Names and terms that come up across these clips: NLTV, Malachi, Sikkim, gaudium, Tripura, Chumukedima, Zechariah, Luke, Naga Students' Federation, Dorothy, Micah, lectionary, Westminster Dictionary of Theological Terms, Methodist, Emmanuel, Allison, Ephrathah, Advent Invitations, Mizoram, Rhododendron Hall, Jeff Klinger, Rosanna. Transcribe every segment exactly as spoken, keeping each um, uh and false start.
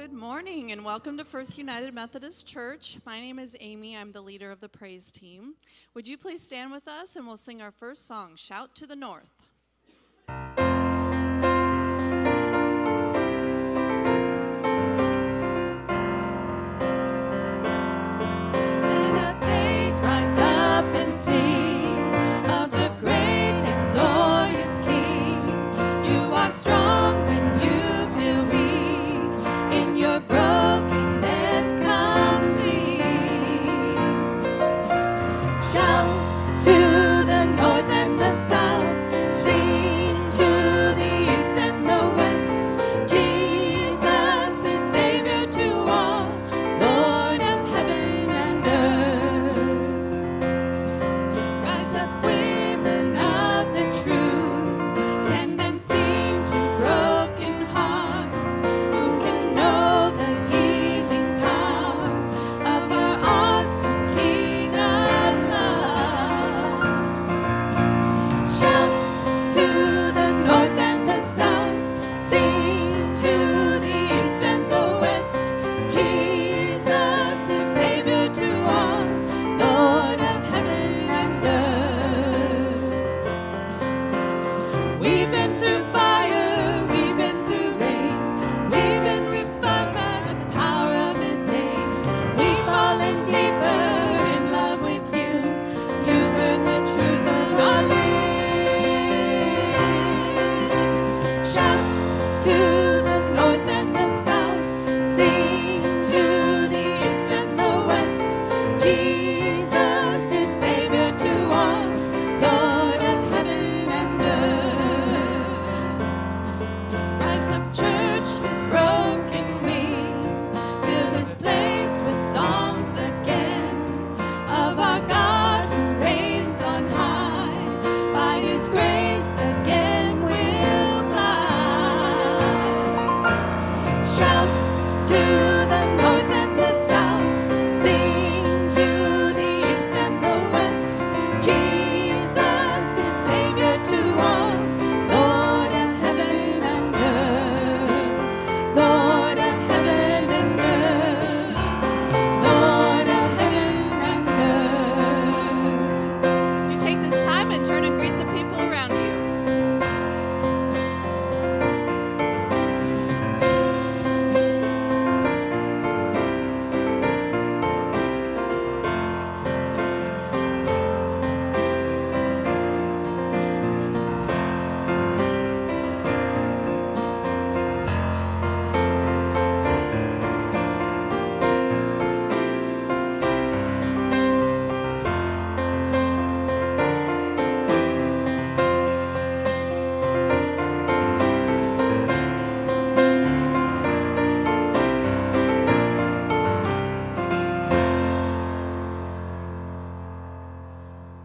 Good morning and welcome to First United Methodist Church. My name is Amy. I'm the leader of the praise team. Would you please stand with us and we'll sing our first song, Shout to the North. Let our faith rise up and sing of the great and glorious King. You are strong when you brokenness complete. Shout to the north and the south, sing to the east and the west. Jesus is Savior to all, Lord of heaven and earth. Rise up, women of the truth, send and sing to broken hearts.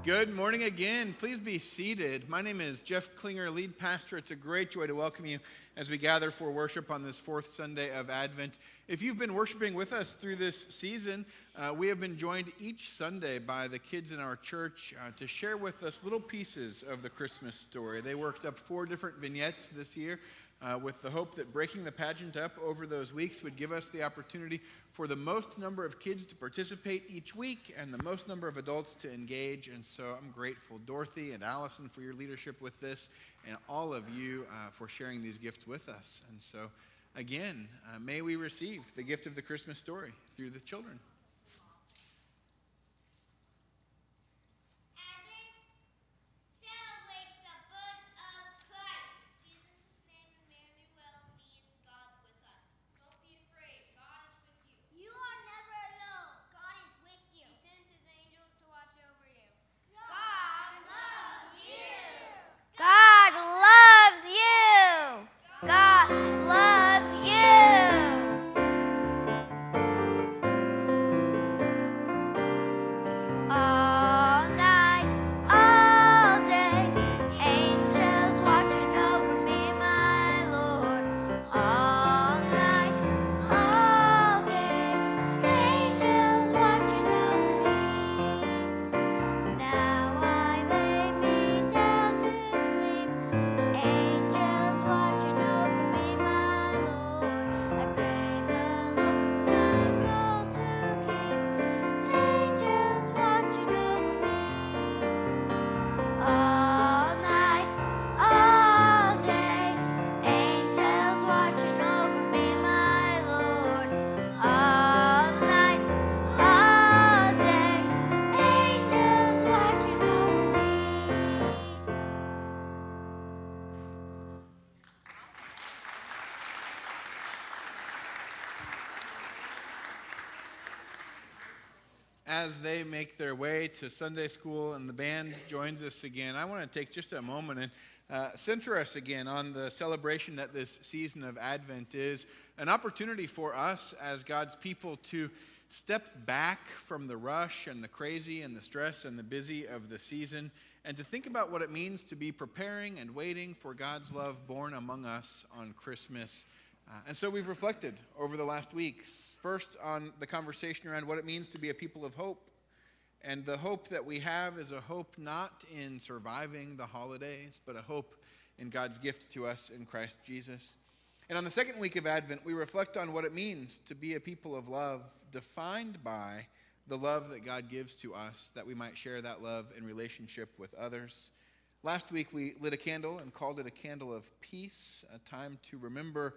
Good morning again. Please be seated. My name is Jeff Klinger, lead pastor. It's a great joy to welcome you as we gather for worship on this fourth Sunday of Advent. If you've been worshiping with us through this season, uh, we have been joined each Sunday by the kids in our church uh, to share with us little pieces of the Christmas story. They worked up four different vignettes this year uh, with the hope that breaking the pageant up over those weeks would give us the opportunity for the most number of kids to participate each week and the most number of adults to engage. And so I'm grateful, Dorothy and Allison, for your leadership with this, and all of you uh, for sharing these gifts with us. And so again, uh, may we receive the gift of the Christmas story through the children. God loves you. as they make their way to Sunday school and the band joins us again, I want to take just a moment and uh, center us again on the celebration that this season of Advent is. An opportunity for us as God's people to step back from the rush and the crazy and the stress and the busy of the season, and to think about what it means to be preparing and waiting for God's love born among us on Christmas. Uh, and so we've reflected over the last weeks, first on the conversation around what it means to be a people of hope. And the hope that we have is a hope not in surviving the holidays, but a hope in God's gift to us in Christ Jesus. And on the second week of Advent, we reflect on what it means to be a people of love, defined by the love that God gives to us, that we might share that love in relationship with others. Last week, we lit a candle and called it a candle of peace, a time to remember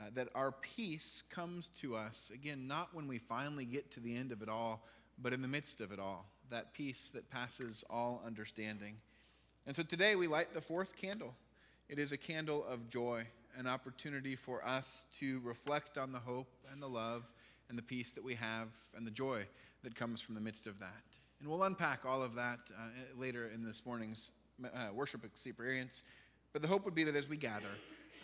Uh, that our peace comes to us, again, not when we finally get to the end of it all, but in the midst of it all, that peace that passes all understanding. And so today we light the fourth candle. It is a candle of joy, an opportunity for us to reflect on the hope and the love and the peace that we have and the joy that comes from the midst of that. And we'll unpack all of that uh, later in this morning's uh, worship experience. But the hope would be that as we gather,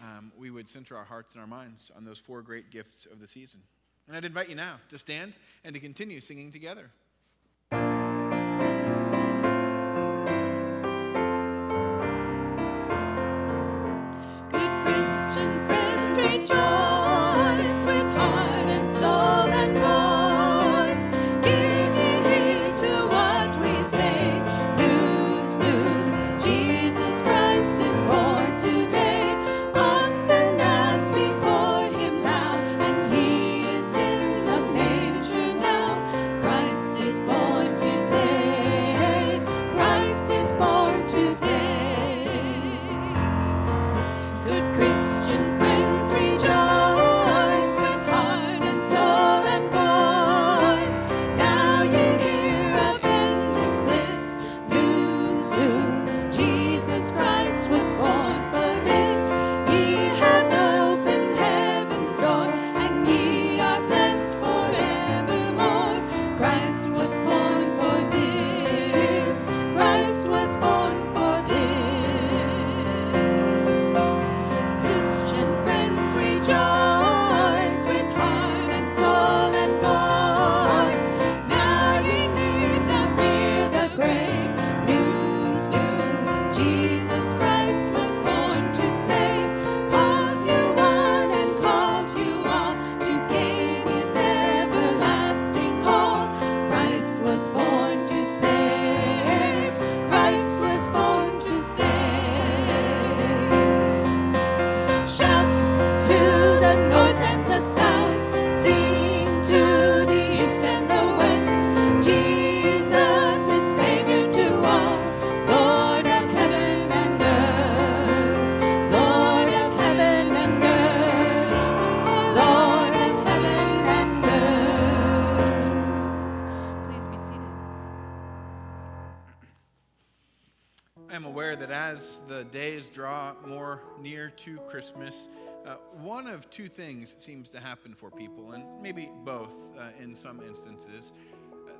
Um, we would center our hearts and our minds on those four great gifts of the season. And I'd invite you now to stand and to continue singing together. Days draw more near to Christmas, uh, one of two things seems to happen for people, and maybe both uh, in some instances.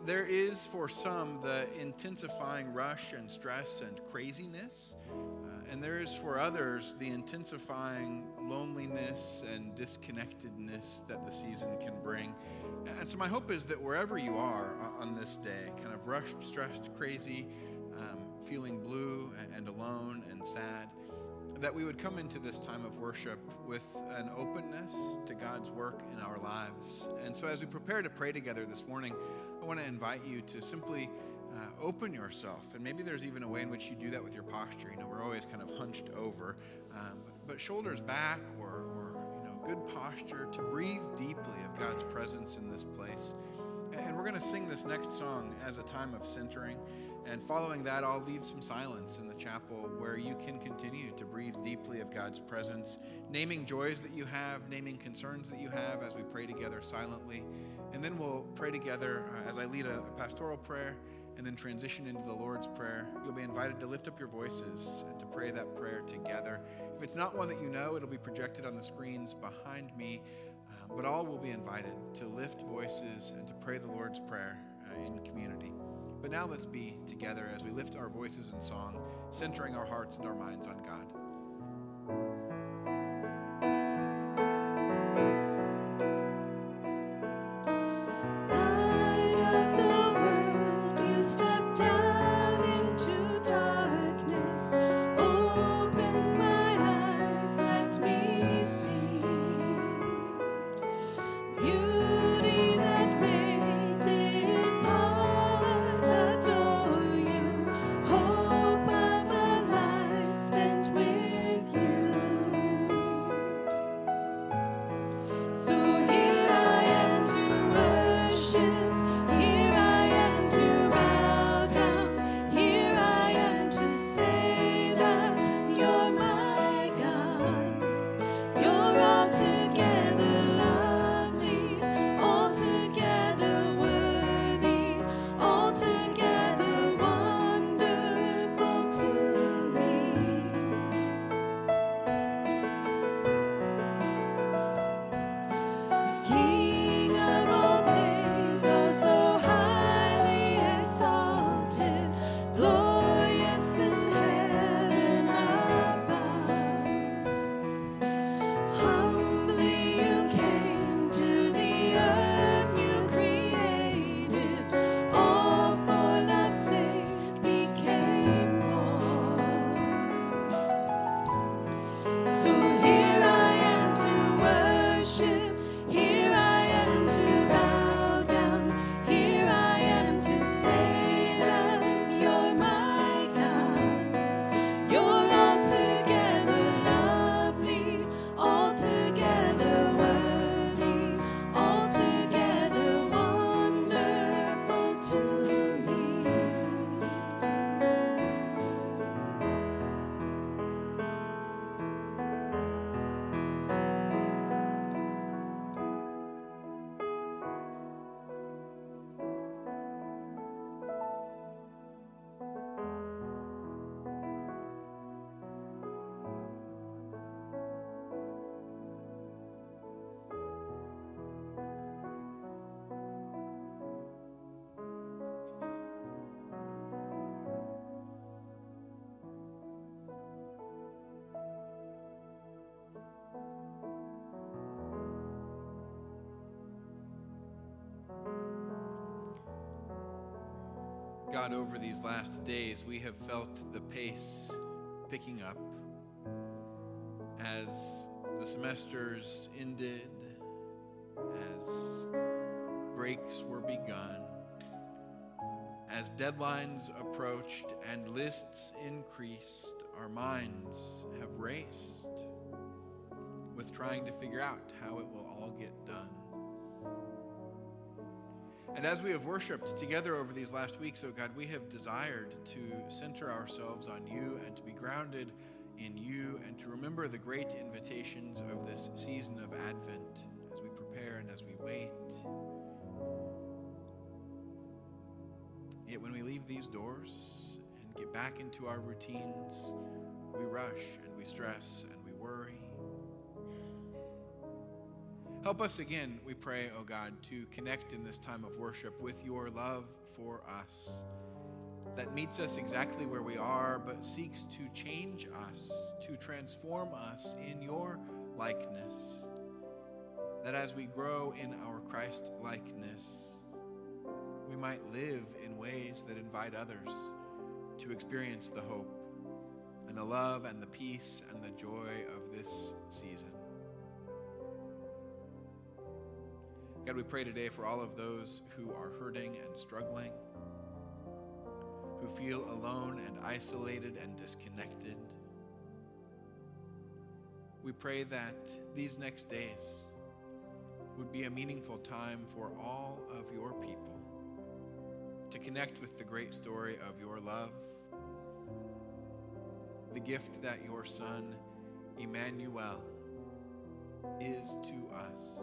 There is for some the intensifying rush and stress and craziness, uh, and there is for others the intensifying loneliness and disconnectedness that the season can bring. And so my hope is that wherever you are on this day, kind of rushed, stressed, crazy, um, feeling blue and alone and sad, that we would come into this time of worship with an openness to God's work in our lives. And so as we prepare to pray together this morning, I want to invite you to simply uh, open yourself. And maybe there's even a way in which you do that with your posture. You know, we're always kind of hunched over, um, but shoulders back or, or, you know, good posture to breathe deeply of God's presence in this place. And we're going to sing this next song as a time of centering. And following that, I'll leave some silence in the chapel where you can continue to breathe deeply of God's presence, naming joys that you have, naming concerns that you have as we pray together silently. And then we'll pray together as I lead a pastoral prayer and then transition into the Lord's Prayer. You'll be invited to lift up your voices and to pray that prayer together. If it's not one that you know, it'll be projected on the screens behind me, uh, but all will be invited to lift voices and to pray the Lord's Prayer in community. But now let's be together as we lift our voices in song, centering our hearts and our minds on God. God, over these last days, we have felt the pace picking up as the semesters ended, as breaks were begun, as deadlines approached and lists increased, our minds have raced with trying to figure out how it will all get done. And as we have worshiped together over these last weeks, oh God, we have desired to center ourselves on you and to be grounded in you and to remember the great invitations of this season of Advent as we prepare and as we wait. Yet when we leave these doors and get back into our routines, we rush and we stress and we worry. Help us again, we pray, O God, to connect in this time of worship with your love for us that meets us exactly where we are, but seeks to change us, to transform us in your likeness, that as we grow in our Christ-likeness, we might live in ways that invite others to experience the hope and the love and the peace and the joy of this season. God, we pray today for all of those who are hurting and struggling, who feel alone and isolated and disconnected. We pray that these next days would be a meaningful time for all of your people to connect with the great story of your love, the gift that your Son, Emmanuel, is to us.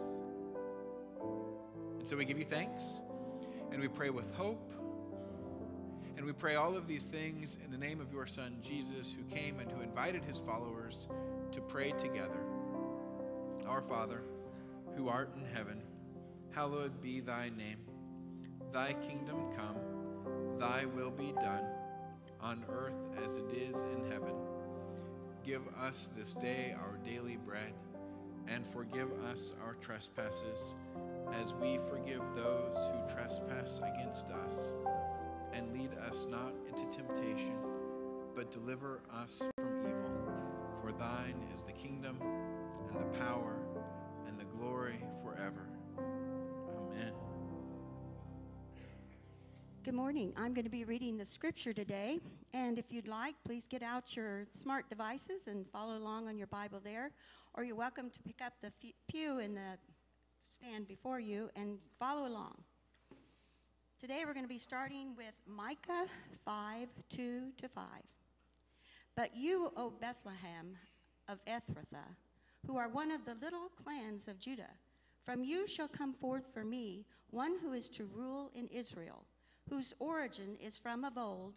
And so we give you thanks, and we pray with hope, and we pray all of these things in the name of your Son, Jesus, who came and who invited his followers to pray together. Our Father, who art in heaven, hallowed be thy name. Thy kingdom come, thy will be done, on earth as it is in heaven. Give us this day our daily bread, and forgive us our trespasses, as we forgive those who trespass against us. And lead us not into temptation, but deliver us from evil. For thine is the kingdom, and the power, and the glory forever. Amen. Good morning. I'm going to be reading the scripture today. And if you'd like, please get out your smart devices and follow along on your Bible there. Or you're welcome to pick up the pew in the stand before you and follow along. Today we're going to be starting with Micah five, two to five. But you, O Bethlehem of Ephrathah, who are one of the little clans of Judah, from you shall come forth for me one who is to rule in Israel, whose origin is from of old,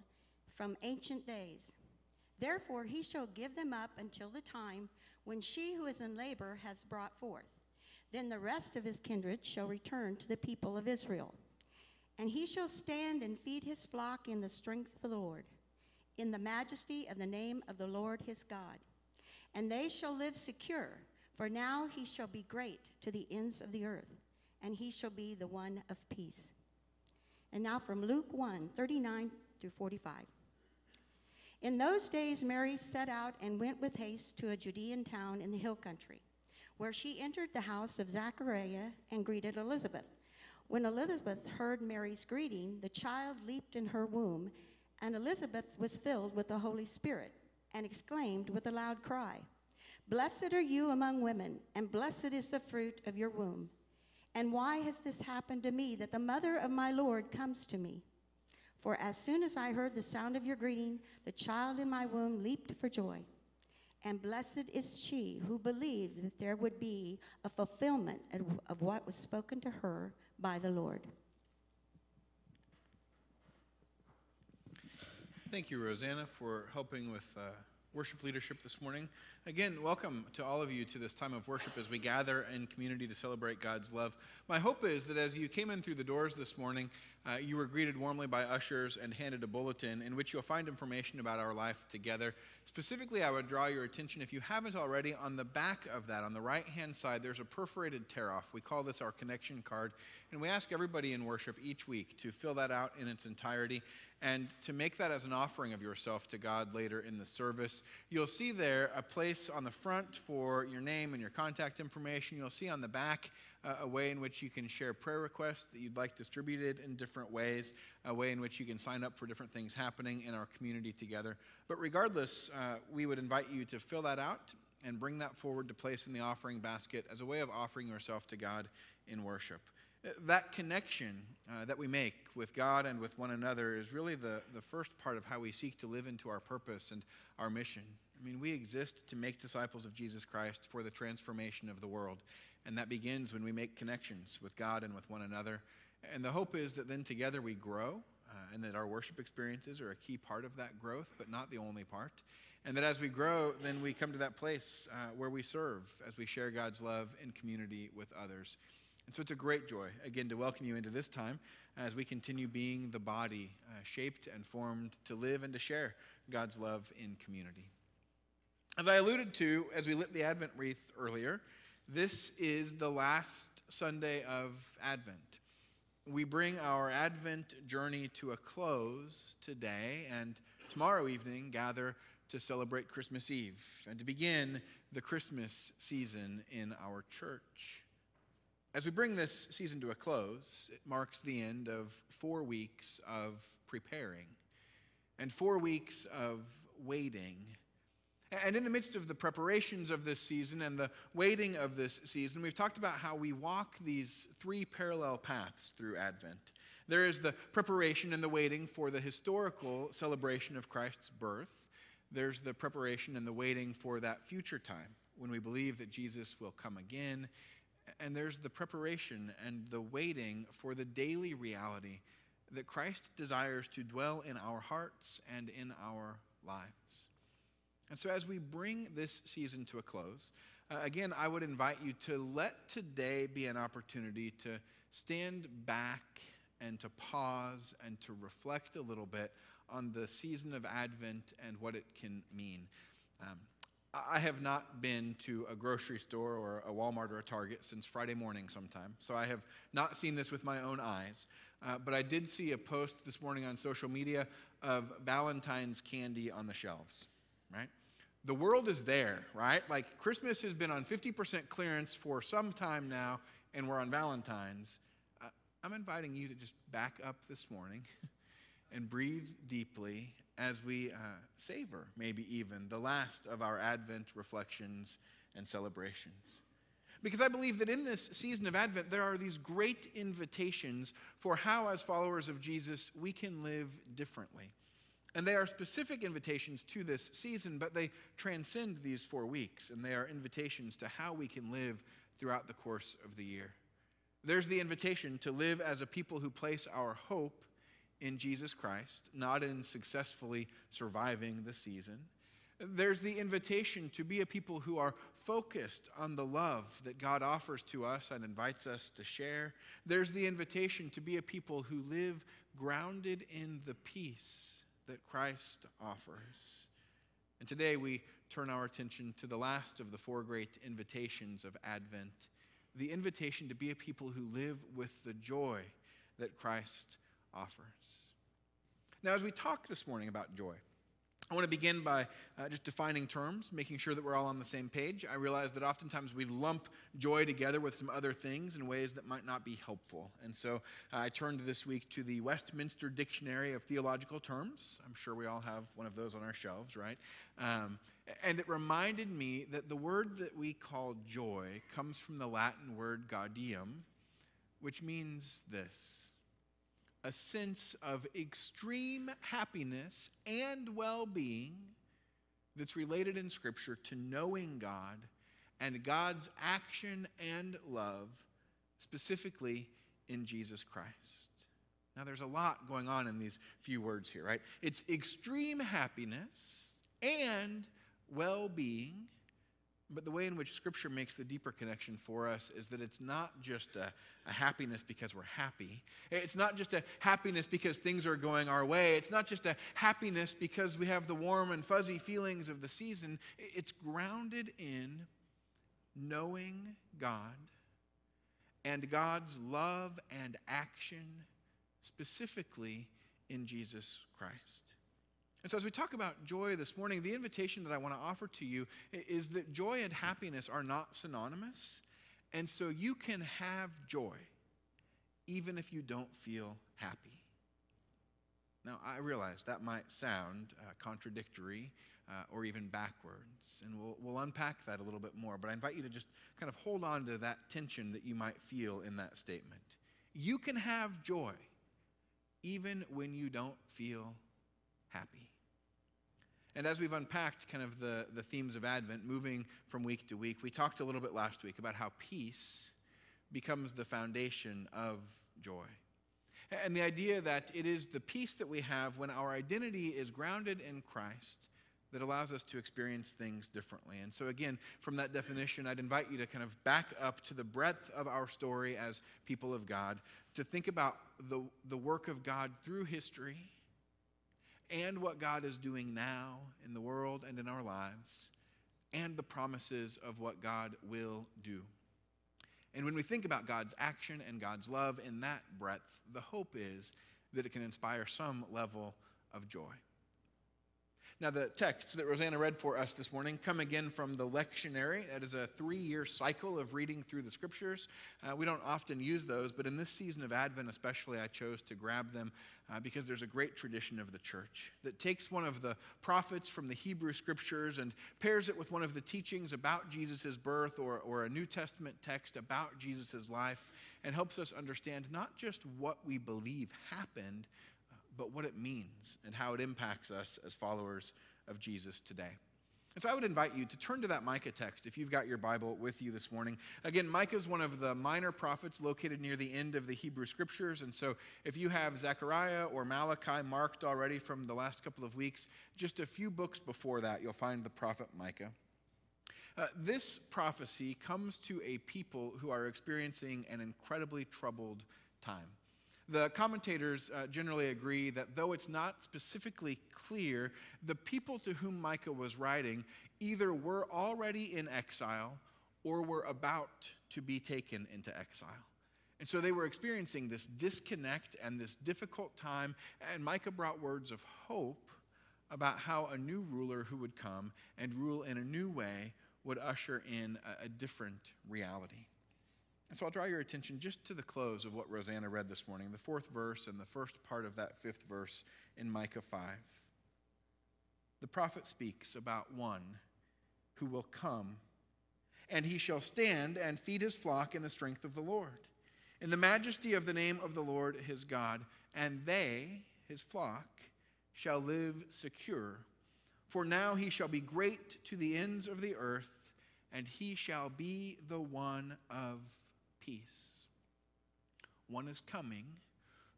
from ancient days. Therefore he shall give them up until the time when she who is in labor has brought forth. Then the rest of his kindred shall return to the people of Israel. And he shall stand and feed his flock in the strength of the Lord, in the majesty of the name of the Lord his God. And they shall live secure, for now he shall be great to the ends of the earth, and he shall be the one of peace. And now from Luke one, thirty-nine through forty-five. In those days Mary set out and went with haste to a Judean town in the hill country, where she entered the house of Zechariah and greeted Elizabeth. When Elizabeth heard Mary's greeting, the child leaped in her womb, and Elizabeth was filled with the Holy Spirit and exclaimed with a loud cry, "Blessed are you among women, and blessed is the fruit of your womb. And why has this happened to me, that the mother of my Lord comes to me? For as soon as I heard the sound of your greeting, the child in my womb leaped for joy. And blessed is she who believed that there would be a fulfillment of what was spoken to her by the Lord." Thank you, Rosanna, for helping with uh, worship leadership this morning. Again, welcome to all of you to this time of worship as we gather in community to celebrate God's love. My hope is that as you came in through the doors this morning, uh, you were greeted warmly by ushers and handed a bulletin in which you'll find information about our life together. Specifically, I would draw your attention, if you haven't already, on the back of that, on the right-hand side, there's a perforated tear-off. We call this our connection card, and we ask everybody in worship each week to fill that out in its entirety and to make that as an offering of yourself to God later in the service. You'll see there a place on the front for your name and your contact information. You'll see on the back Uh, a way in which you can share prayer requests that you'd like distributed in different ways, a way in which you can sign up for different things happening in our community together. But regardless, uh, we would invite you to fill that out and bring that forward to place in the offering basket as a way of offering yourself to God in worship. That connection uh, that we make with God and with one another is really the, the first part of how we seek to live into our purpose and our mission. I mean, we exist to make disciples of Jesus Christ for the transformation of the world. And that begins when we make connections with God and with one another. And the hope is that then together we grow, uh, and that our worship experiences are a key part of that growth, but not the only part. And that as we grow, then we come to that place uh, where we serve as we share God's love in community with others. And so it's a great joy, again, to welcome you into this time as we continue being the body uh, shaped and formed to live and to share God's love in community. As I alluded to as we lit the Advent wreath earlier, this is the last Sunday of Advent. We bring our Advent journey to a close today, and tomorrow evening gather to celebrate Christmas Eve and to begin the Christmas season in our church. As we bring this season to a close, it marks the end of four weeks of preparing and four weeks of waiting. And in the midst of the preparations of this season and the waiting of this season, we've talked about how we walk these three parallel paths through Advent. There is the preparation and the waiting for the historical celebration of Christ's birth. There's the preparation and the waiting for that future time when we believe that Jesus will come again. And there's the preparation and the waiting for the daily reality that Christ desires to dwell in our hearts and in our lives. And so as we bring this season to a close, uh, again, I would invite you to let today be an opportunity to stand back and to pause and to reflect a little bit on the season of Advent and what it can mean. Um, I have not been to a grocery store or a Walmart or a Target since Friday morning sometime, so I have not seen this with my own eyes. Uh, but I did see a post this morning on social media of Valentine's candy on the shelves, right? The world is there, right? Like, Christmas has been on fifty percent clearance for some time now, and we're on Valentine's. Uh, I'm inviting you to just back up this morning and breathe deeply as we uh, savor, maybe even, the last of our Advent reflections and celebrations. Because I believe that in this season of Advent, there are these great invitations for how, as followers of Jesus, we can live differently. And they are specific invitations to this season, but they transcend these four weeks, and they are invitations to how we can live throughout the course of the year. There's the invitation to live as a people who place our hope in Jesus Christ, not in successfully surviving the season. There's the invitation to be a people who are focused on the love that God offers to us and invites us to share. There's the invitation to be a people who live grounded in the peace that Christ offers. And today we turn our attention to the last of the four great invitations of Advent, the invitation to be a people who live with the joy that Christ offers. Now, as we talk this morning about joy, I want to begin by uh, just defining terms, making sure that we're all on the same page. I realize that oftentimes we lump joy together with some other things in ways that might not be helpful. And so uh, I turned this week to the Westminster Dictionary of Theological Terms. I'm sure we all have one of those on our shelves, right? Um, and it reminded me that the word that we call joy comes from the Latin word gaudium, which means this: a sense of extreme happiness and well-being that's related in Scripture to knowing God and God's action and love, specifically in Jesus Christ. Now, there's a lot going on in these few words here, right? It's extreme happiness and well-being, but the way in which Scripture makes the deeper connection for us is that it's not just a, a happiness because we're happy. It's not just a happiness because things are going our way. It's not just a happiness because we have the warm and fuzzy feelings of the season. It's grounded in knowing God and God's love and action, specifically in Jesus Christ. And so as we talk about joy this morning, the invitation that I want to offer to you is that joy and happiness are not synonymous. And so you can have joy even if you don't feel happy. Now, I realize that might sound uh, contradictory uh, or even backwards. And we'll, we'll unpack that a little bit more. But I invite you to just kind of hold on to that tension that you might feel in that statement. You can have joy even when you don't feel happy. And as we've unpacked kind of the, the themes of Advent, moving from week to week, we talked a little bit last week about how peace becomes the foundation of joy. And the idea that it is the peace that we have when our identity is grounded in Christ that allows us to experience things differently. And so again, from that definition, I'd invite you to kind of back up to the breadth of our story as people of God, to think about the, the work of God through history, and what God is doing now in the world and in our lives, and the promises of what God will do. And when we think about God's action and God's love in that breadth, the hope is that it can inspire some level of joy. Now, the texts that Rosanna read for us this morning come again from the lectionary. That is a three-year cycle of reading through the Scriptures. Uh, we don't often use those, but in this season of Advent especially, I chose to grab them uh, because there's a great tradition of the church that takes one of the prophets from the Hebrew Scriptures and pairs it with one of the teachings about Jesus' birth or, or a New Testament text about Jesus' life, and helps us understand not just what we believe happened, but what it means and how it impacts us as followers of Jesus today. And so I would invite you to turn to that Micah text if you've got your Bible with you this morning. Again, Micah is one of the minor prophets located near the end of the Hebrew Scriptures. And so if you have Zechariah or Malachi marked already from the last couple of weeks, just a few books before that, you'll find the prophet Micah. Uh, this prophecy comes to a people who are experiencing an incredibly troubled time. The commentators uh, generally agree that though it's not specifically clear, the people to whom Micah was writing either were already in exile or were about to be taken into exile. And so they were experiencing this disconnect and this difficult time, and Micah brought words of hope about how a new ruler who would come and rule in a new way would usher in a, a different reality. And so I'll draw your attention just to the close of what Rosanna read this morning, the fourth verse and the first part of that fifth verse in Micah five. The prophet speaks about one who will come, and he shall stand and feed his flock in the strength of the Lord, in the majesty of the name of the Lord his God, and they, his flock, shall live secure. For now he shall be great to the ends of the earth, and he shall be the one of peace. One is coming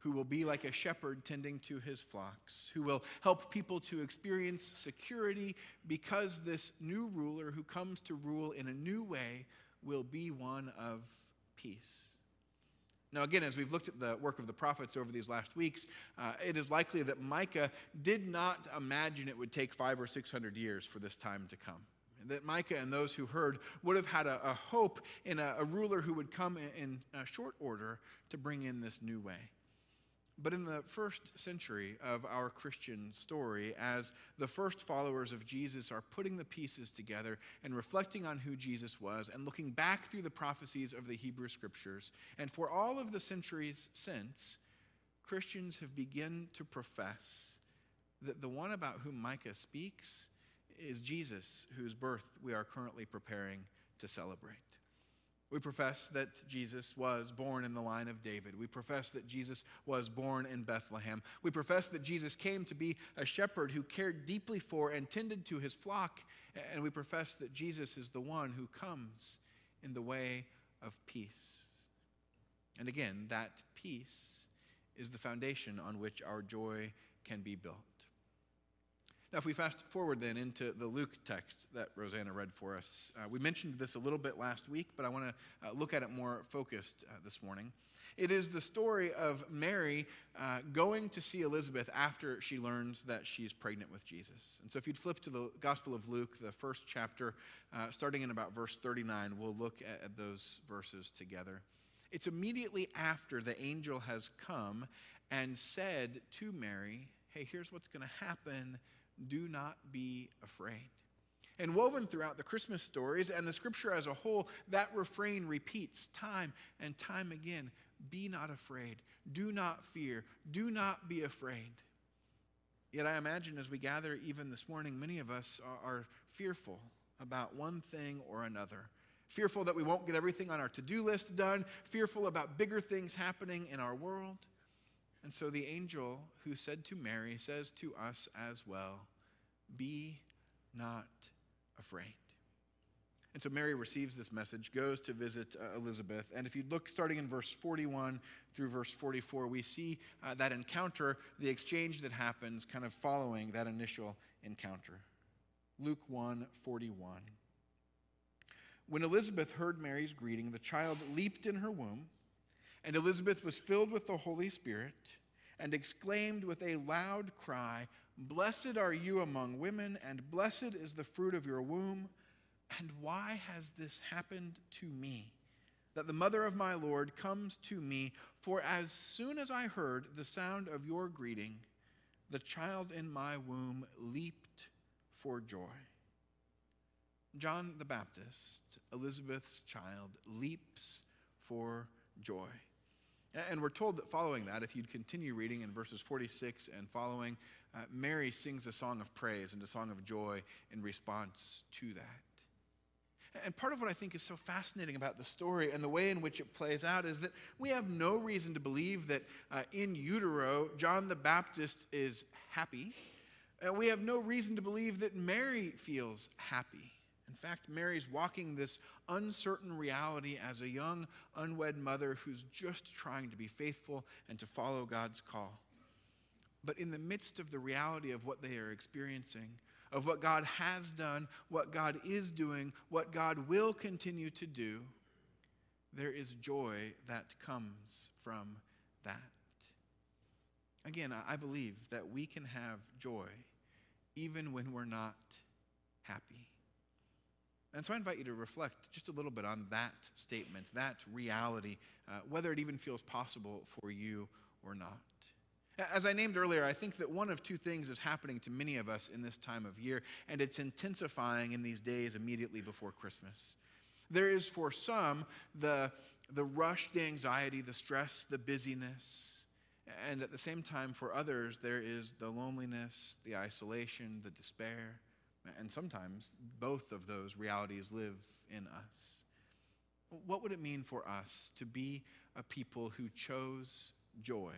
who will be like a shepherd tending to his flocks, who will help people to experience security because this new ruler who comes to rule in a new way will be one of peace. Now, again, as we've looked at the work of the prophets over these last weeks, uh, it is likely that Micah did not imagine it would take five or six hundred years for this time to come. That Micah and those who heard would have had a, a hope in a, a ruler who would come in, in a short order to bring in this new way. But in the first century of our Christian story, as the first followers of Jesus are putting the pieces together and reflecting on who Jesus was and looking back through the prophecies of the Hebrew Scriptures, and for all of the centuries since, Christians have begun to profess that the one about whom Micah speaks is Jesus, whose birth we are currently preparing to celebrate. We profess that Jesus was born in the line of David. We profess that Jesus was born in Bethlehem. We profess that Jesus came to be a shepherd who cared deeply for and tended to his flock. And we profess that Jesus is the one who comes in the way of peace. And again, that peace is the foundation on which our joy can be built. Now, if we fast forward then into the Luke text that Rosanna read for us, uh, we mentioned this a little bit last week, but I want to uh, look at it more focused uh, this morning. It is the story of Mary uh, going to see Elizabeth after she learns that she's pregnant with Jesus. And so if you'd flip to the Gospel of Luke, the first chapter, uh, starting in about verse thirty-nine, we'll look at, at those verses together. It's immediately after the angel has come and said to Mary, hey, here's what's going to happen. Do not be afraid. And woven throughout the Christmas stories and the scripture as a whole, that refrain repeats time and time again. Be not afraid. Do not fear. Do not be afraid. Yet I imagine as we gather even this morning, many of us are fearful about one thing or another. Fearful that we won't get everything on our to-do list done. Fearful about bigger things happening in our world. And so the angel who said to Mary says to us as well, be not afraid. And so Mary receives this message, goes to visit uh, Elizabeth. And if you look starting in verse forty-one through verse forty-four, we see uh, that encounter, the exchange that happens kind of following that initial encounter. Luke one forty-one. When Elizabeth heard Mary's greeting, the child leaped in her womb. And Elizabeth was filled with the Holy Spirit and exclaimed with a loud cry, blessed are you among women, and blessed is the fruit of your womb. And why has this happened to me, that the mother of my Lord comes to me? For as soon as I heard the sound of your greeting, the child in my womb leaped for joy. John the Baptist, Elizabeth's child, leaps for joy. And we're told that following that, if you'd continue reading in verses forty-six and following, uh, Mary sings a song of praise and a song of joy in response to that. And part of what I think is so fascinating about the story and the way in which it plays out is that we have no reason to believe that uh, in utero, John the Baptist is happy. And we have no reason to believe that Mary feels happy. In fact, Mary's walking this uncertain reality as a young, unwed mother who's just trying to be faithful and to follow God's call. But in the midst of the reality of what they are experiencing, of what God has done, what God is doing, what God will continue to do, there is joy that comes from that. again, I believe that we can have joy even when we're not happy. And so I invite you to reflect just a little bit on that statement, that reality, uh, whether it even feels possible for you or not. As I named earlier, I think that one of two things is happening to many of us in this time of year, and it's intensifying in these days immediately before Christmas. There is for some the, the rush, the anxiety, the stress, the busyness, and at the same time for others there is the loneliness, the isolation, the despair, and sometimes both of those realities live in us. What would it mean for us to be a people who chose joy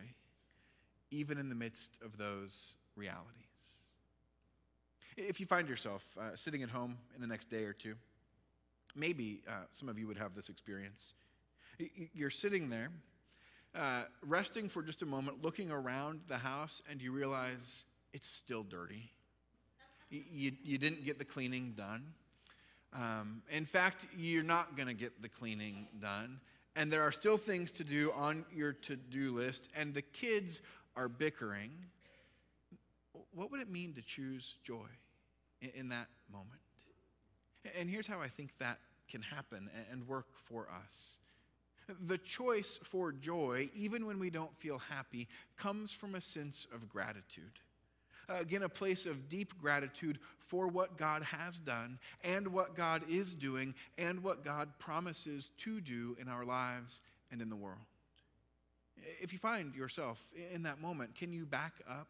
even in the midst of those realities? If you find yourself uh, sitting at home in the next day or two, maybe uh, some of you would have this experience. You're sitting there, uh, resting for just a moment, looking around the house, and you realize it's still dirty. You, you didn't get the cleaning done. Um, in fact, you're not going to get the cleaning done. And there are still things to do on your to-do list, and the kids are bickering. What would it mean to choose joy in that moment? And here's how I think that can happen and work for us. The choice for joy, even when we don't feel happy, comes from a sense of gratitude. Again, a place of deep gratitude for what God has done and what God is doing and what God promises to do in our lives and in the world. If you find yourself in that moment, can you back up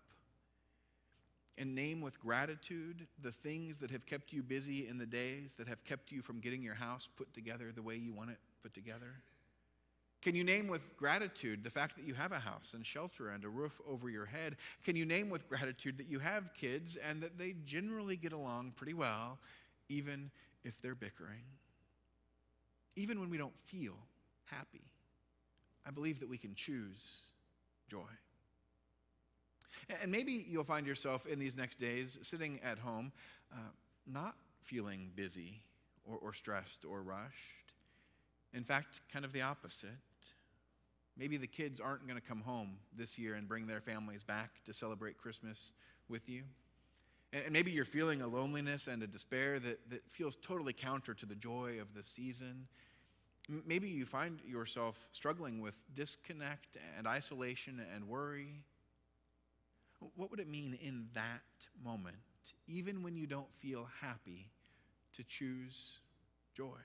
and name with gratitude the things that have kept you busy in the days that have kept you from getting your house put together the way you want it put together? Can you name with gratitude the fact that you have a house and shelter and a roof over your head? Can you name with gratitude that you have kids and that they generally get along pretty well, even if they're bickering? Even when we don't feel happy, I believe that we can choose joy. And maybe you'll find yourself in these next days sitting at home, uh, not feeling busy or, or stressed or rushed. In fact, kind of the opposite. Maybe the kids aren't going to come home this year and bring their families back to celebrate Christmas with you. And maybe you're feeling a loneliness and a despair that, that feels totally counter to the joy of the season. Maybe you find yourself struggling with disconnect and isolation and worry. What would it mean in that moment, even when you don't feel happy, to choose joy?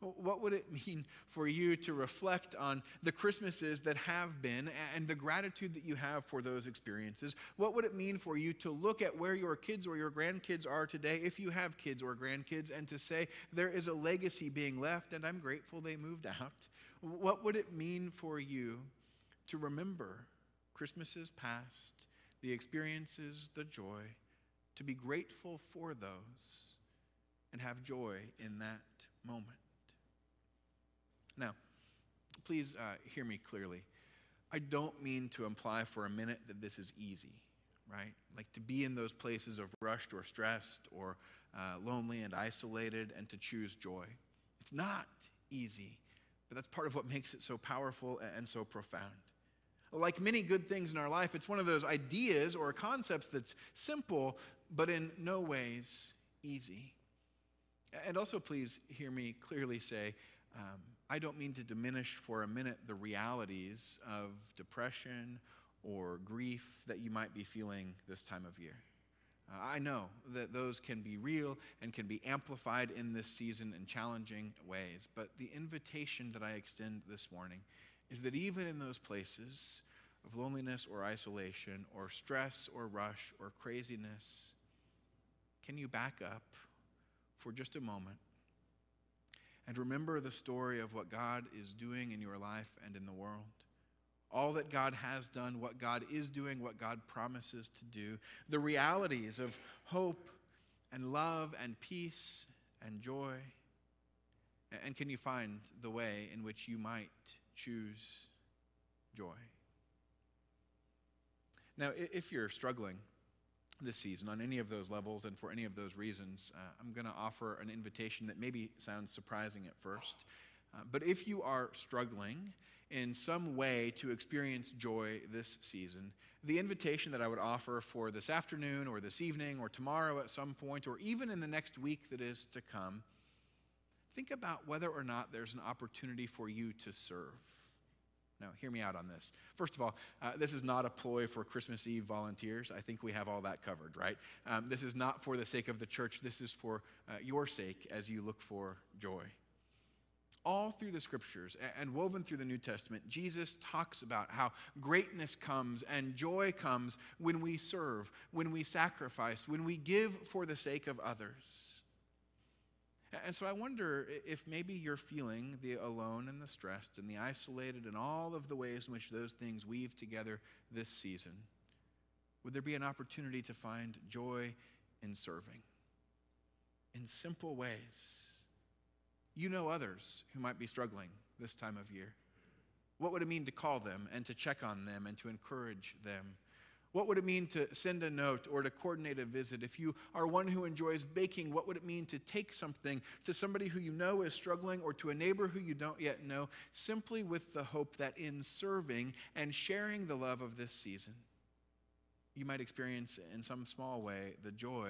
What would it mean for you to reflect on the Christmases that have been and the gratitude that you have for those experiences? What would it mean for you to look at where your kids or your grandkids are today, if you have kids or grandkids, and to say, there is a legacy being left and I'm grateful they moved out? What would it mean for you to remember Christmases past, the experiences, the joy, to be grateful for those and have joy in that moment? Now, please uh, hear me clearly. I don't mean to imply for a minute that this is easy, right? Like to be in those places of rushed or stressed or uh, lonely and isolated and to choose joy. It's not easy, but that's part of what makes it so powerful and so profound. Like many good things in our life, it's one of those ideas or concepts that's simple, but in no ways easy. And also, please hear me clearly say, Um, I don't mean to diminish for a minute the realities of depression or grief that you might be feeling this time of year. Uh, I know that those can be real and can be amplified in this season in challenging ways, but the invitation that I extend this morning is that even in those places of loneliness or isolation or stress or rush or craziness, can you back up for just a moment and remember the story of what God is doing in your life and in the world? All that God has done, what God is doing, what God promises to do, the realities of hope and love and peace and joy. And can you find the way in which you might choose joy? Now, if you're struggling this season on any of those levels and for any of those reasons, uh, I'm going to offer an invitation that maybe sounds surprising at first. Uh, but if you are struggling in some way to experience joy this season, the invitation that I would offer for this afternoon or this evening or tomorrow at some point or even in the next week that is to come, think about whether or not there's an opportunity for you to serve. Now, hear me out on this. First of all, uh, this is not a ploy for Christmas Eve volunteers. I think we have all that covered, right? Um, this is not for the sake of the church. This is for uh, your sake as you look for joy. All through the scriptures and woven through the New Testament, Jesus talks about how greatness comes and joy comes when we serve, when we sacrifice, when we give for the sake of others. And so I wonder if maybe you're feeling the alone and the stressed and the isolated and all of the ways in which those things weave together this season. Would there be an opportunity to find joy in serving in simple ways? You know others who might be struggling this time of year. What would it mean to call them and to check on them and to encourage them? What would it mean to send a note or to coordinate a visit? If you are one who enjoys baking, what would it mean to take something to somebody who you know is struggling or to a neighbor who you don't yet know, simply with the hope that in serving and sharing the love of this season, you might experience in some small way the joy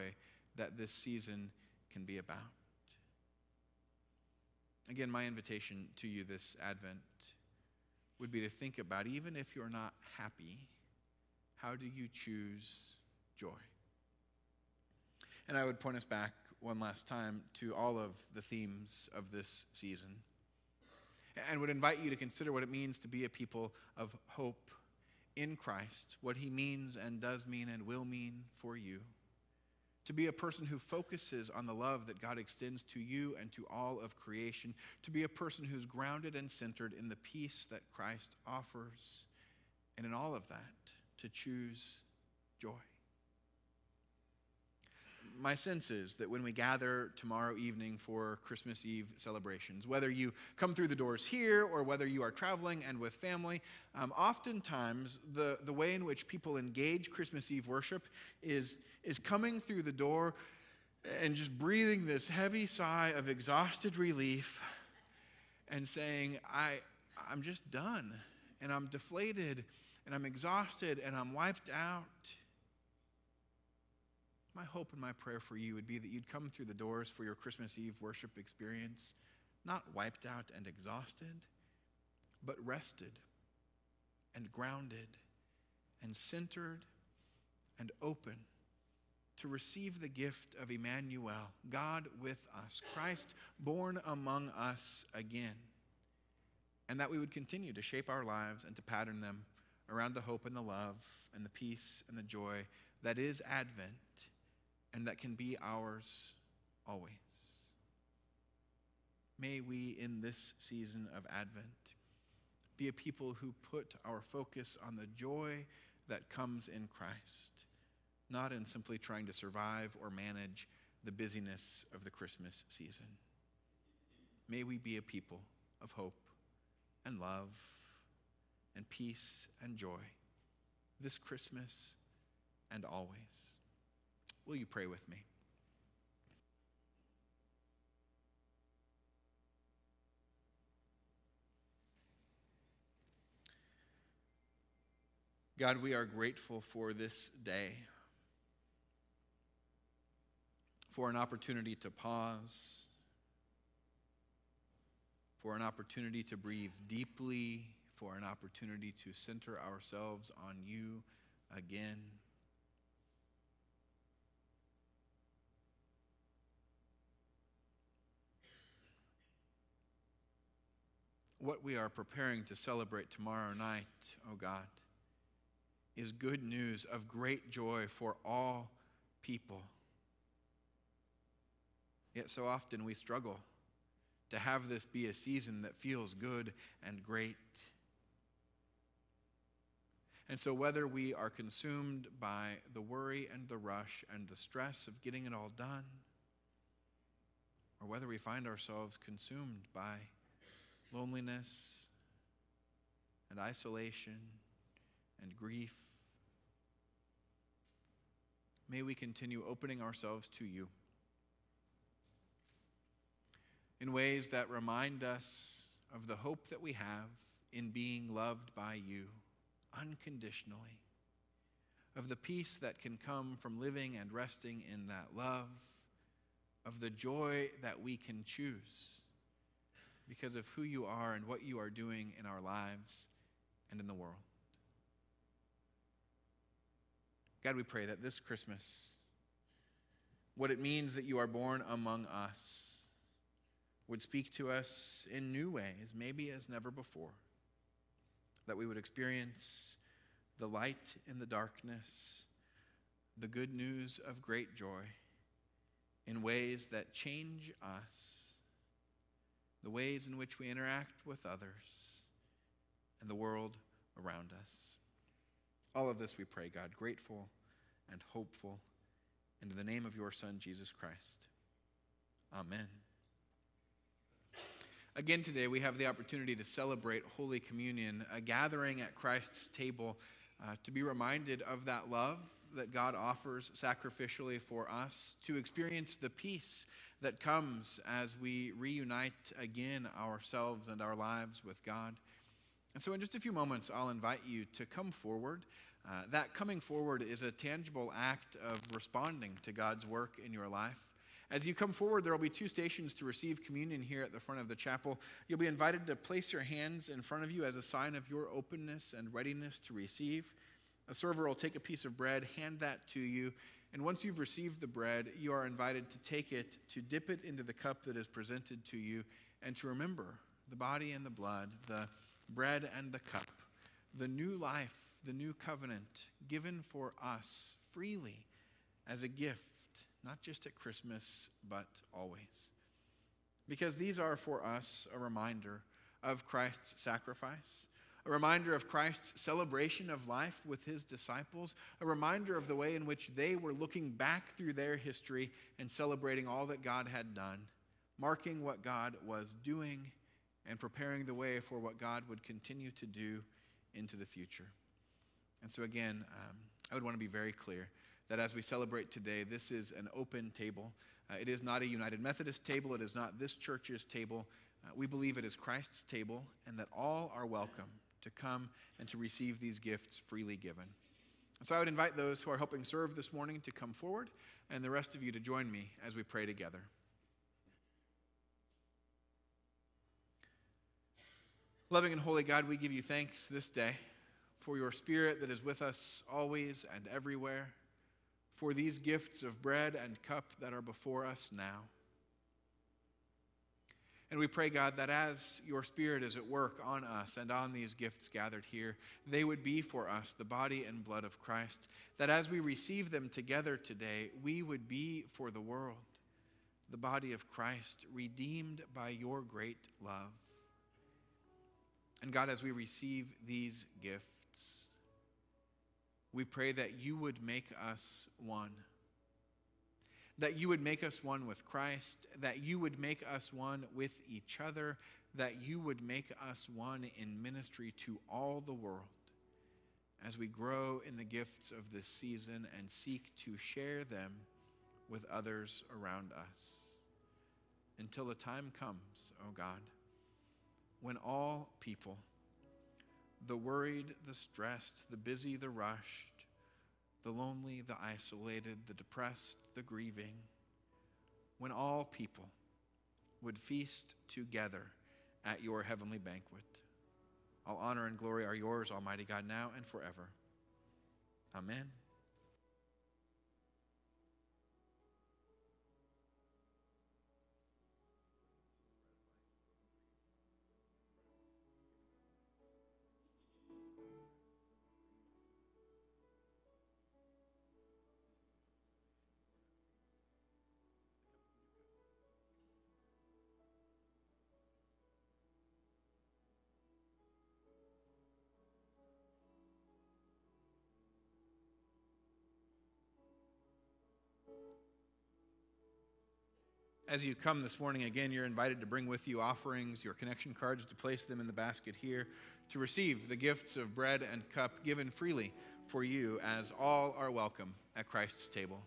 that this season can be about? Again, my invitation to you this Advent would be to think about, even if you're not happy, how do you choose joy? And I would point us back one last time to all of the themes of this season, and would invite you to consider what it means to be a people of hope in Christ, what he means and does mean and will mean for you. To be a person who focuses on the love that God extends to you and to all of creation. To be a person who's grounded and centered in the peace that Christ offers. And in all of that, to choose joy. My sense is that when we gather tomorrow evening for Christmas Eve celebrations, whether you come through the doors here or whether you are traveling and with family, um, oftentimes the, the way in which people engage Christmas Eve worship is, is coming through the door and just breathing this heavy sigh of exhausted relief and saying, I, I'm just done, and I'm deflated, and I'm exhausted, and I'm wiped out. My hope and my prayer for you would be that you'd come through the doors for your Christmas Eve worship experience, not wiped out and exhausted, but rested and grounded and centered and open to receive the gift of Emmanuel, God with us, Christ born among us again, and that we would continue to shape our lives and to pattern them around the hope and the love and the peace and the joy that is Advent, and that can be ours always. May we, in this season of Advent, be a people who put our focus on the joy that comes in Christ, not in simply trying to survive or manage the busyness of the Christmas season. May we be a people of hope and love and peace and joy this Christmas and always. Will you pray with me? God, we are grateful for this day, for an opportunity to pause, for an opportunity to breathe deeply, for an opportunity to center ourselves on you again. What we are preparing to celebrate tomorrow night, oh God, is good news of great joy for all people. Yet so often we struggle to have this be a season that feels good and great. And so whether we are consumed by the worry and the rush and the stress of getting it all done, or whether we find ourselves consumed by loneliness and isolation and grief, may we continue opening ourselves to you in ways that remind us of the hope that we have in being loved by you unconditionally, of the peace that can come from living and resting in that love, of the joy that we can choose because of who you are and what you are doing in our lives and in the world. God, we pray that this Christmas, what it means that you are born among us would speak to us in new ways, maybe as never before, that we would experience the light in the darkness, the good news of great joy in ways that change us, the ways in which we interact with others and the world around us. All of this we pray, God, grateful and hopeful, and in the name of your Son, Jesus Christ. Amen. Again today, we have the opportunity to celebrate Holy Communion, a gathering at Christ's table uh, to be reminded of that love that God offers sacrificially for us, to experience the peace that comes as we reunite again ourselves and our lives with God. And so in just a few moments, I'll invite you to come forward. Uh, that coming forward is a tangible act of responding to God's work in your life. As you come forward, there will be two stations to receive communion here at the front of the chapel. You'll be invited to place your hands in front of you as a sign of your openness and readiness to receive. A server will take a piece of bread, hand that to you, and once you've received the bread, you are invited to take it, to dip it into the cup that is presented to you, and to remember the body and the blood, the bread and the cup, the new life, the new covenant given for us freely as a gift, not just at Christmas, but always. Because these are for us a reminder of Christ's sacrifice, a reminder of Christ's celebration of life with his disciples, a reminder of the way in which they were looking back through their history and celebrating all that God had done, marking what God was doing and preparing the way for what God would continue to do into the future. And so again, um, I would want to be very clear that as we celebrate today, this is an open table. Uh, it is not a United Methodist table. It is not this church's table. Uh, we believe it is Christ's table and that all are welcome to come and to receive these gifts freely given. And so I would invite those who are helping serve this morning to come forward and the rest of you to join me as we pray together. Loving and holy God, we give you thanks this day for your Spirit that is with us always and everywhere, for these gifts of bread and cup that are before us now. And we pray, God, that as your Spirit is at work on us and on these gifts gathered here, they would be for us the body and blood of Christ, that as we receive them together today, we would be for the world the body of Christ, redeemed by your great love. And God, as we receive these gifts, we pray that you would make us one. That you would make us one with Christ, that you would make us one with each other, that you would make us one in ministry to all the world as we grow in the gifts of this season and seek to share them with others around us. Until the time comes, O God, when all people, the worried, the stressed, the busy, the rushed, the lonely, the isolated, the depressed, the grieving, when all people would feast together at your heavenly banquet. All honor and glory are yours, Almighty God, now and forever. Amen. As you come this morning, again, you're invited to bring with you offerings, your connection cards, to place them in the basket here, to receive the gifts of bread and cup given freely for you, as all are welcome at Christ's table.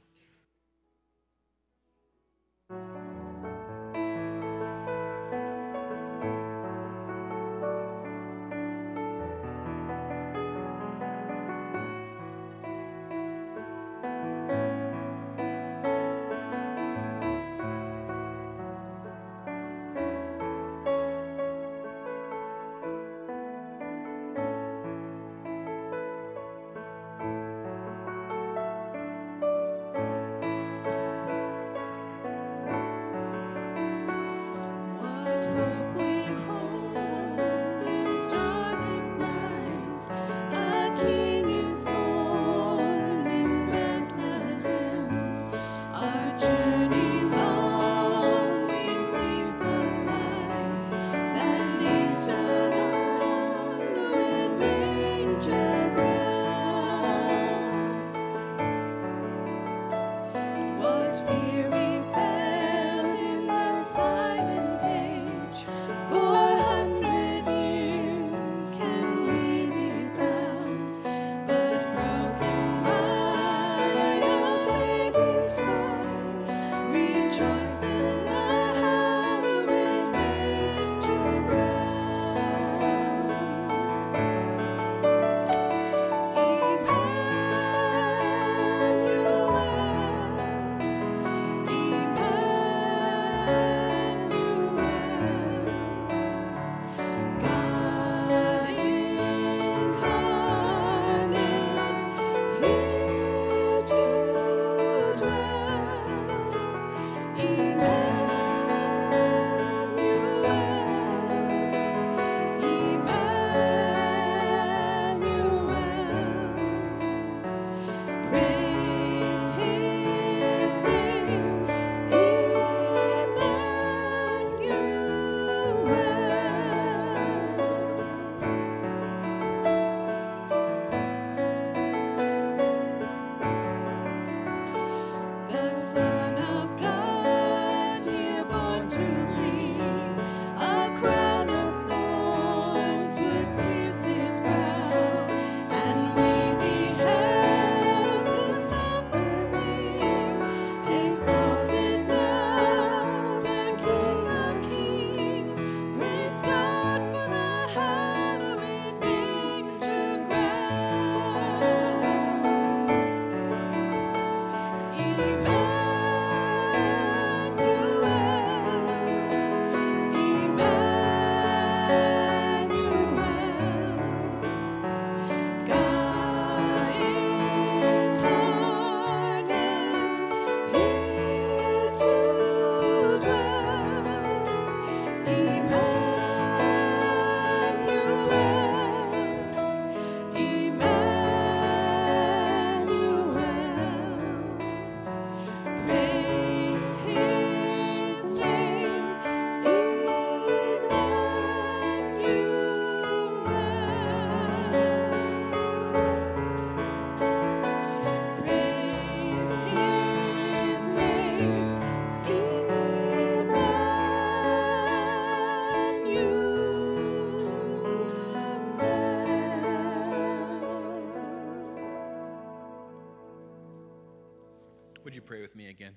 Would you pray with me again?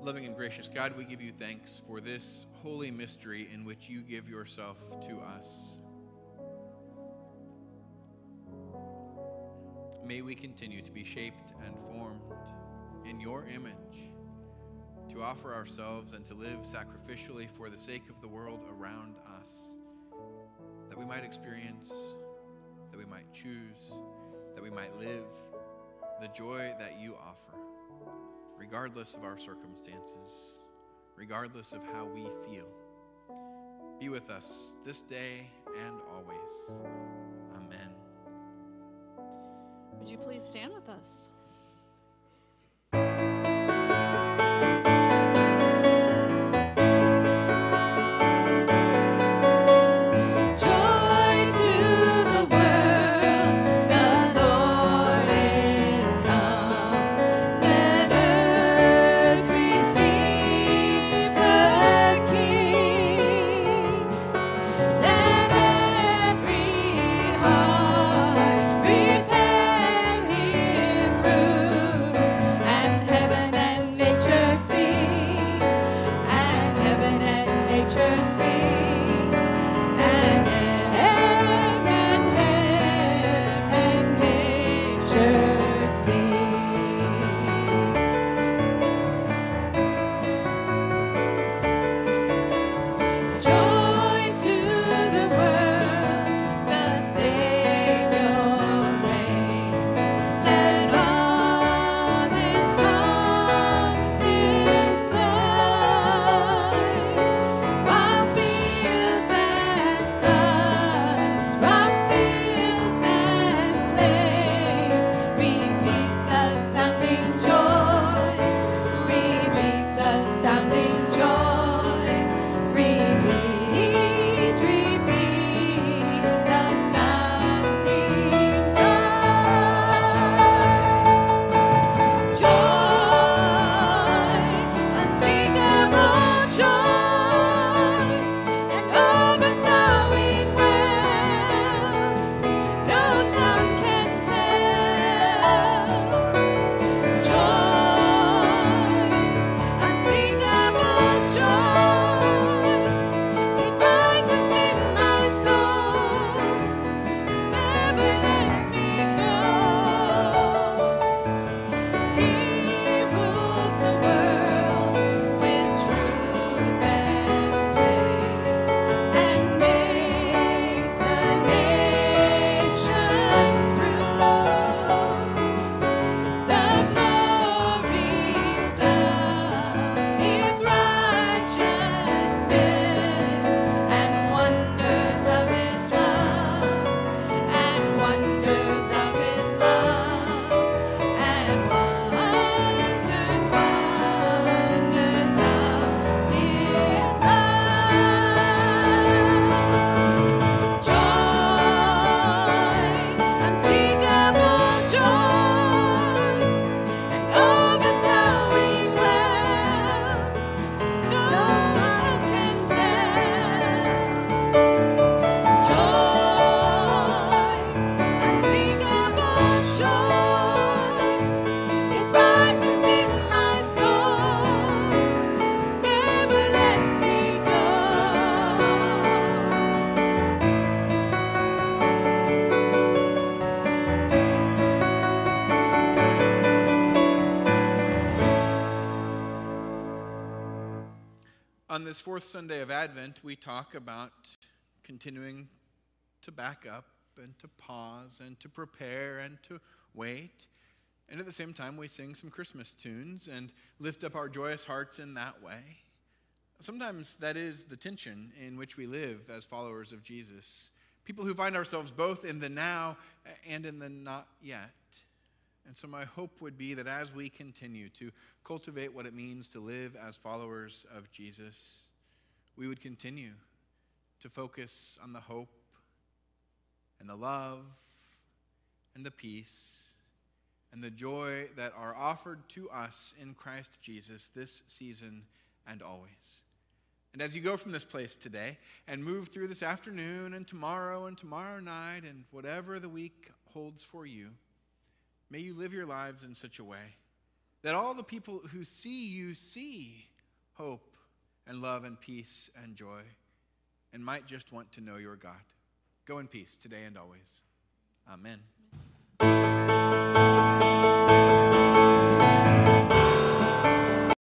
Loving and gracious God, we give you thanks for this holy mystery in which you give yourself to us. May we continue to be shaped and formed in your image, to offer ourselves and to live sacrificially for the sake of the world around us, that we might experience, that we might choose, that we might live the joy that you offer, regardless of our circumstances, regardless of how we feel. Be with us this day and always. Amen. Would you please stand with us? On this fourth Sunday of Advent, we talk about continuing to back up and to pause and to prepare and to wait. And at the same time, we sing some Christmas tunes and lift up our joyous hearts in that way. Sometimes that is the tension in which we live as followers of Jesus. People who find ourselves both in the now and in the not yet. And so my hope would be that as we continue to cultivate what it means to live as followers of Jesus, we would continue to focus on the hope and the love and the peace and the joy that are offered to us in Christ Jesus this season and always. And as you go from this place today and move through this afternoon and tomorrow and tomorrow night and whatever the week holds for you, May you live your lives in such a way that all the people who see you see hope and love and peace and joy and might just want to know your God. Go in peace today and always. Amen.